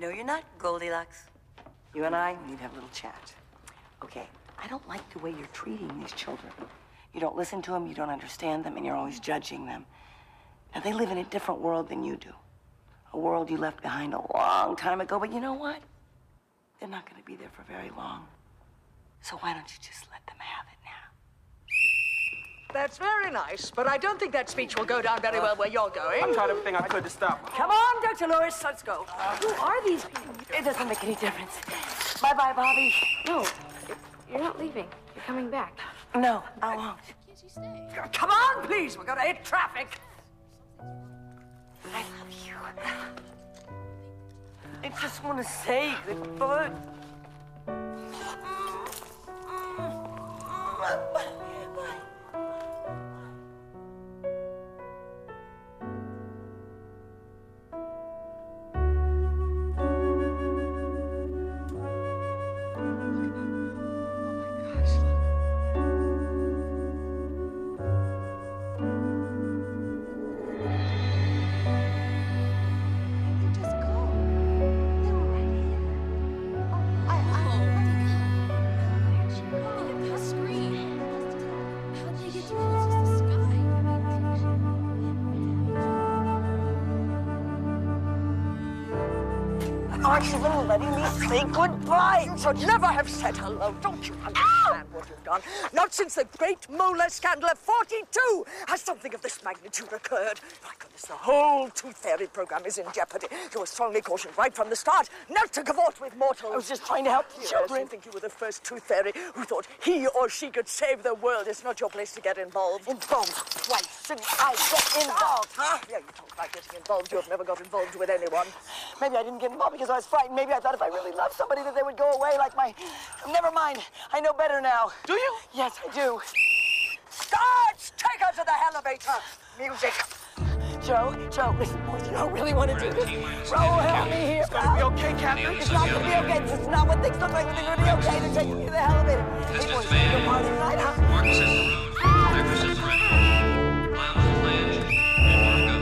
No, you're not, Goldilocks. You and I need to have a little chat. Okay, I don't like the way you're treating these children. You don't listen to them, you don't understand them, and you're always judging them. Now, they live in a different world than you do. A world you left behind a long time ago, but you know what? They're not going to be there for very long. So why don't you just let them have it now? That's very nice, but I don't think that speech will go down very well where you're going. I've tried everything I could to stop. Come on, Dr. Lewis, let's go. Who are these people? It doesn't make any difference. Bye-bye, Bobby. No, you're not leaving. You're coming back. No, I won't. Can't you stay? Come on, please. We're going to hit traffic. I love you. I just want to say goodbye. Aren't you even letting me say goodbye? You should never have said hello. Don't you understand what you've done? Not since the great molar scandal of '42 has something of this magnitude occurred. My goodness, the whole tooth fairy program is in jeopardy. You were strongly cautioned right from the start not to cavort with mortals. I was just trying to help you. I don't think you were the first tooth fairy who thought he or she could save the world. It's not your place to get involved. Involved twice, and I got involved, huh? Yeah, you talk about getting involved. You have never got involved with anyone. Maybe I didn't get involved because I was frightened. Maybe I thought if I really loved somebody that they would go away like my... Never mind. I know better now. Do you? Yes, I do. Sarge, take her to the elevator. Music. Joe, listen, boys, you don't really want to do this. Raul, help me here. It's going to be okay, Captain. It's not going to be okay. This is not what things look like. It's going to be okay to take me to the elevator. Hey, boys, you can party tonight, huh? Marcus is the road. Marcus is the road. Miles the flange. And Marco.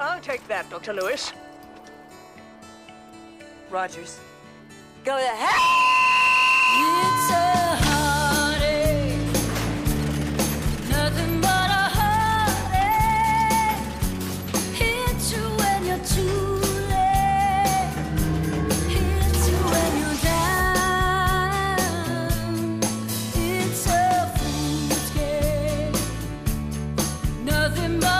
I'll take that, Dr. Lewis. Rogers. Go to hell! It's a heartache. Nothing but a heartache. Hits you when you're too late. Hits you when you're down. It's a fool's game. Nothing but a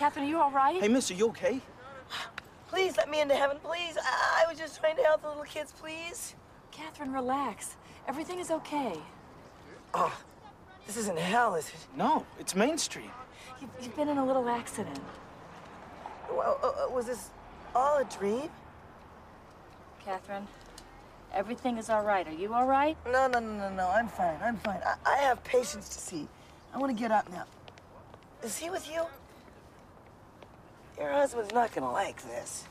Catherine, are you all right? Hey, miss, are you okay? Please let me into heaven, please. I was just trying to help the little kids, please. Catherine, relax. Everything is okay. Oh, this isn't hell, is it? No, it's Main Street. You've been in a little accident. Well, was this all a dream? Catherine, everything is all right. Are you all right? No. I'm fine. I have patients to see. I want to get up now. Is he with you? Your husband's not gonna like this.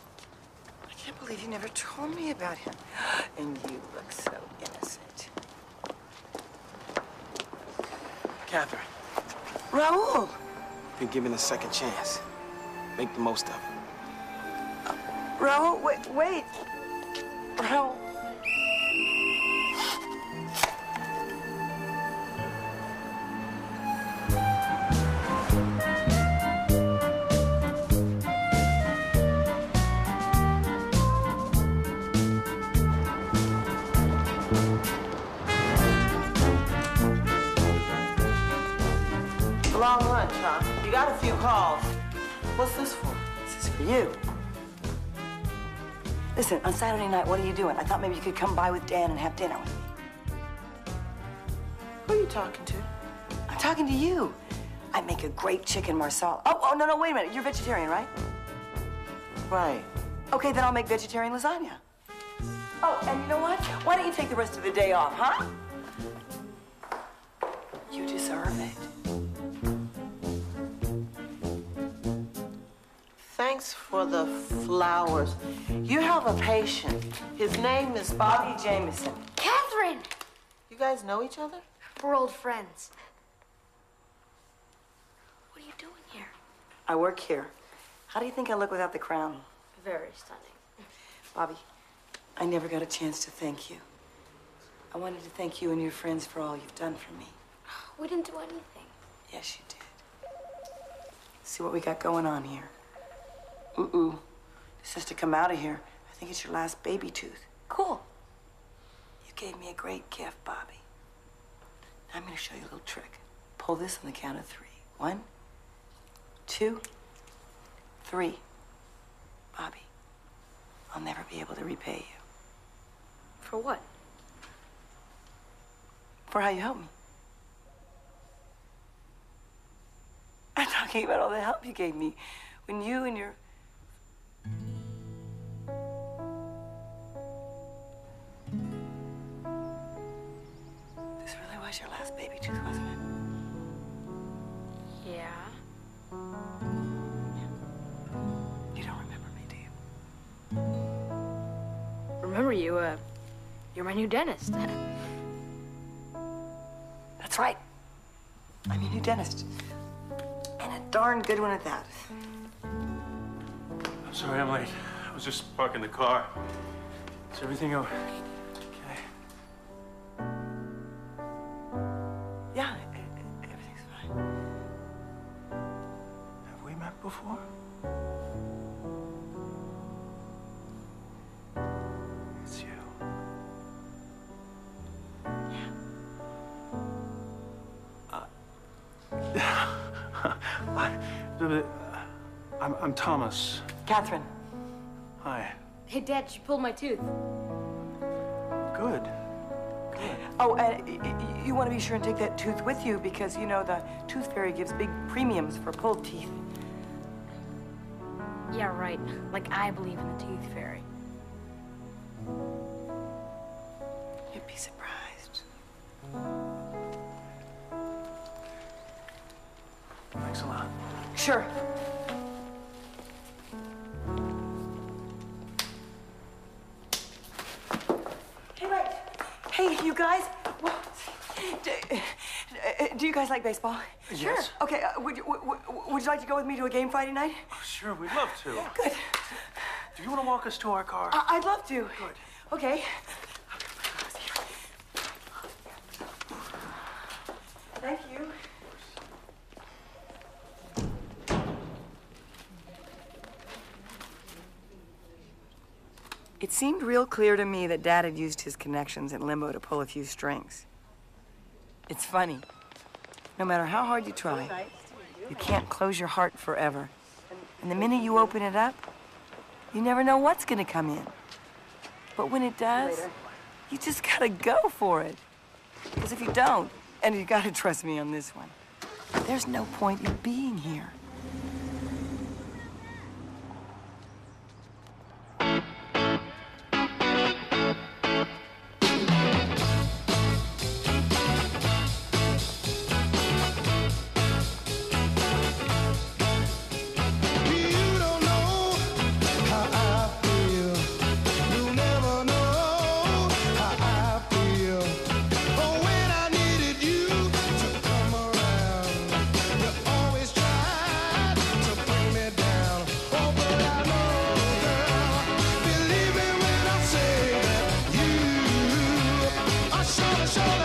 I can't believe you never told me about him. And you look so innocent. Catherine. Raul! You've been given a second chance. Make the most of it. Raul, wait. Raul. Long lunch, huh? You got a few calls. What's this for? This is for you. Listen, on Saturday night, what are you doing? I thought maybe you could come by with Dan and have dinner with me. Who are you talking to? I'm talking to you. I make a great chicken marsala. Oh, no, wait a minute. You're vegetarian, right? Right. Okay, then I'll make vegetarian lasagna. Oh, and you know what? Why don't you take the rest of the day off, huh? You deserve it. Thanks for the flowers. You have a patient. His name is Bobby Jameson. Catherine! You guys know each other? We're old friends. What are you doing here? I work here. How do you think I look without the crown? Very stunning. Bobby, I never got a chance to thank you. I wanted to thank you and your friends for all you've done for me. We didn't do anything. Yes, you did. See what we got going on here. Ooh, this has to come out of here. I think it's your last baby tooth. Cool. You gave me a great gift, Bobby. Now I'm gonna show you a little trick. Pull this on the count of three. 1, 2, 3. Bobby, I'll never be able to repay you. For what? For how you helped me. I'm talking about all the help you gave me. When you and your... This really was your last baby tooth, wasn't it? Yeah. You don't remember me, do you? Remember you, you're my new dentist. That's right. I'm your new dentist. And a darn good one at that. I'm sorry I'm late. I was just parking the car. Is everything okay? Yeah, everything's fine. Have we met before? It's you. Yeah. I'm Thomas. Catherine. Hi. Hey, Dad, she pulled my tooth. Good. Good. Oh, and you want to be sure and take that tooth with you because, you know, the tooth fairy gives big premiums for pulled teeth. Yeah, right. Like, I believe in the tooth fairy. You'd be surprised. Thanks a lot. Sure. Hey, you guys, do you guys like baseball? Yes. Sure. Okay, would you like to go with me to a game Friday night? Oh, sure, we'd love to. Yeah. Good. Do you want to walk us to our car? I'd love to. Good. Okay. Thank you. It seemed real clear to me that Dad had used his connections in limbo to pull a few strings. It's funny. No matter how hard you try, you can't close your heart forever. And the minute you open it up, you never know what's gonna come in. But when it does, you just gotta go for it. Because if you don't, and you gotta trust me on this one, there's no point in being here. shoulder.